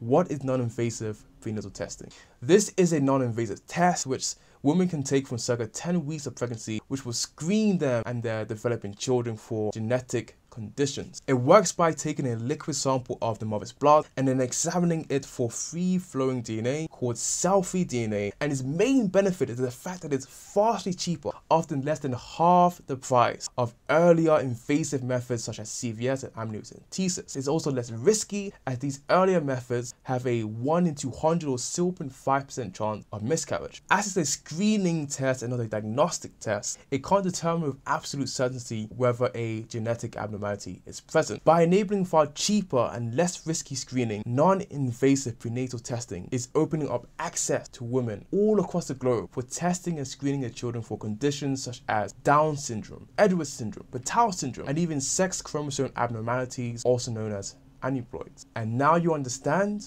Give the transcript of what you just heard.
What is non-invasive prenatal testing? This is a non-invasive test which women can take from circa 10 weeks of pregnancy, which will screen them and their developing children for genetic conditions. It works by taking a liquid sample of the mother's blood and then examining it for free-flowing DNA called cell-free DNA, and its main benefit is the fact that it's vastly cheaper, often less than half the price of earlier invasive methods such as CVS and amniocentesis. It's also less risky, as these earlier methods have a 1 in 200 or 0.5% chance of miscarriage. As it's a screening test and not a diagnostic test, it can't determine with absolute certainty whether a genetic abnormality is present. By enabling far cheaper and less risky screening, non-invasive prenatal testing is opening up access to women all across the globe for testing and screening their children for conditions such as Down syndrome, Edwards syndrome, Patau syndrome, and even sex chromosome abnormalities, also known as aneuploids. And now you understand